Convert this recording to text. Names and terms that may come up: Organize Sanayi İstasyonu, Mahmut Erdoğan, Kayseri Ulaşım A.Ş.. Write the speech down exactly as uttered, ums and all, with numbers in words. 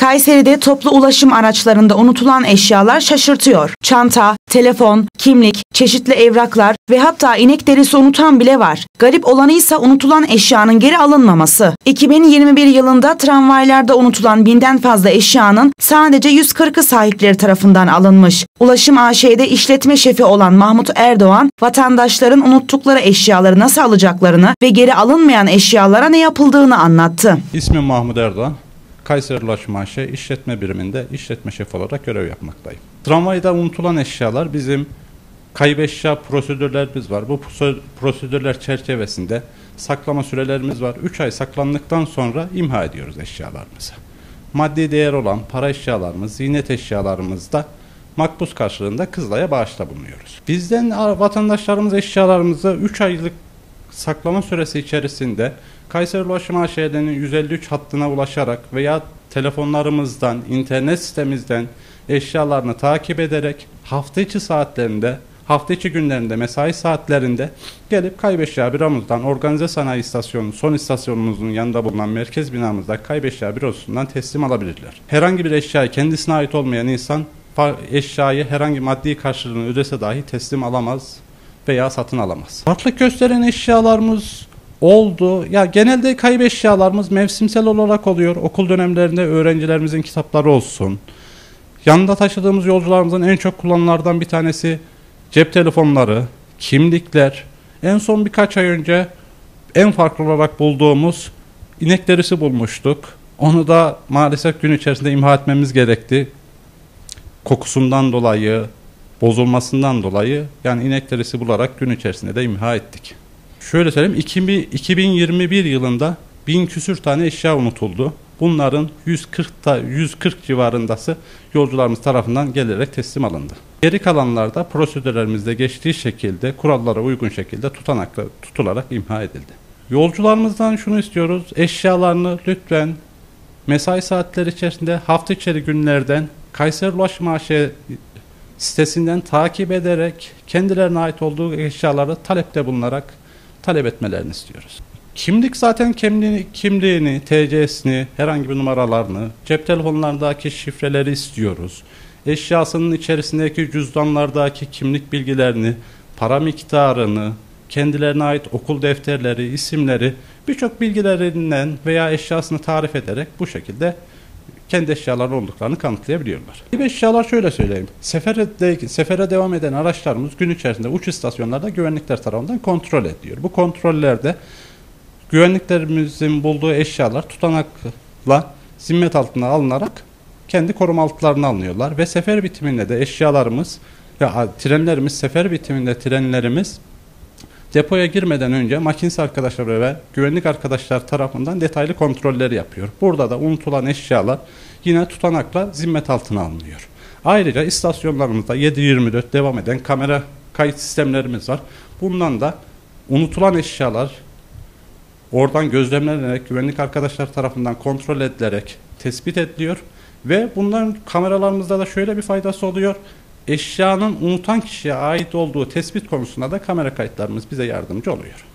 Kayseri'de toplu ulaşım araçlarında unutulan eşyalar şaşırtıyor. Çanta, telefon, kimlik, çeşitli evraklar ve hatta inek derisi unutan bile var. Garip olanıysa unutulan eşyanın geri alınmaması. iki bin yirmi bir yılında tramvaylarda unutulan binden fazla eşyanın sadece yüz kırkı sahipleri tarafından alınmış. Ulaşım A Ş'de işletme şefi olan Mahmut Erdoğan, vatandaşların unuttukları eşyaları nasıl alacaklarını ve geri alınmayan eşyalara ne yapıldığını anlattı. İsmim Mahmut Erdoğan. Kayseri Ulaşım A Şe işletme biriminde işletme şefi olarak görev yapmaktayım. Tramvayda unutulan eşyalar bizim kayıp eşya prosedürlerimiz var. Bu prosedürler çerçevesinde saklama sürelerimiz var. üç ay saklandıktan sonra imha ediyoruz eşyalarımızı. Maddi değer olan para eşyalarımız, ziynet eşyalarımız da makbuz karşılığında Kızılay'a bağışta bulunuyoruz. Bizden vatandaşlarımız eşyalarımızı üç aylık saklama süresi içerisinde Kayseri Ulaşım A Ş'nin yüz elli üç hattına ulaşarak veya telefonlarımızdan, internet sitemizden eşyalarını takip ederek hafta içi saatlerinde, hafta içi günlerinde, mesai saatlerinde gelip Kaybeşya Büro'muzdan, Organize Sanayi İstasyonu, son istasyonumuzun yanında bulunan merkez binamızda Kaybeşya Büro'sundan teslim alabilirler. Herhangi bir eşyayı kendisine ait olmayan insan eşyayı herhangi maddi karşılığını ödese dahi teslim alamaz veya satın alamaz. Farklılık gösteren eşyalarımız oldu. Ya genelde kayıp eşyalarımız mevsimsel olarak oluyor. Okul dönemlerinde öğrencilerimizin kitapları olsun. Yanında taşıdığımız yolcularımızın en çok kullanılardan bir tanesi cep telefonları, kimlikler. En son birkaç ay önce en farklı olarak bulduğumuz inek derisi bulmuştuk. Onu da maalesef gün içerisinde imha etmemiz gerekti. Kokusundan dolayı, bozulmasından dolayı yani inek derisi bularak gün içerisinde de imha ettik. Şöyle söyleyeyim, iki bin yirmi bir yılında bin küsür tane eşya unutuldu. Bunların yüz kırk civarındası yolcularımız tarafından gelerek teslim alındı. Geri kalanlarda prosedürlerimizde geçtiği şekilde, kurallara uygun şekilde tutanakla tutularak imha edildi. Yolcularımızdan şunu istiyoruz, eşyalarını lütfen mesai saatleri içerisinde hafta içi günlerden Kayseri Ulaşım A Ş'ye sitesinden takip ederek kendilerine ait olduğu eşyaları talepte bulunarak talep etmelerini istiyoruz. Kimlik zaten kimliğini, kimliğini Te Ce'sini, herhangi bir numaralarını, cep telefonlarındaki şifreleri istiyoruz. Eşyasının içerisindeki cüzdanlardaki kimlik bilgilerini, para miktarını, kendilerine ait okul defterleri, isimleri, birçok bilgilerinden veya eşyasını tarif ederek bu şekilde kendi eşyaları olduklarını kanıtlayabiliyorlar. Kayıp eşyalar şöyle söyleyeyim. Seferde, sefere devam eden araçlarımız gün içerisinde uç istasyonlarda güvenlikler tarafından kontrol ediliyor. Bu kontrollerde güvenliklerimizin bulduğu eşyalar tutanakla zimmet altına alınarak kendi koruma altlarına alınıyorlar ve sefer bitiminde de eşyalarımız ve trenlerimiz sefer bitiminde trenlerimiz depoya girmeden önce makinesi arkadaşları ve güvenlik arkadaşlar tarafından detaylı kontrolleri yapıyor. Burada da unutulan eşyalar yine tutanakla zimmet altına alınıyor. Ayrıca istasyonlarımızda yedi yirmi dört devam eden kamera kayıt sistemlerimiz var. Bundan da unutulan eşyalar oradan gözlemlenerek güvenlik arkadaşlar tarafından kontrol edilerek tespit ediliyor. Ve bunların kameralarımızda da şöyle bir faydası oluyor. Eşyanın unutan kişiye ait olduğu tespit konusunda da kamera kayıtlarımız bize yardımcı oluyor.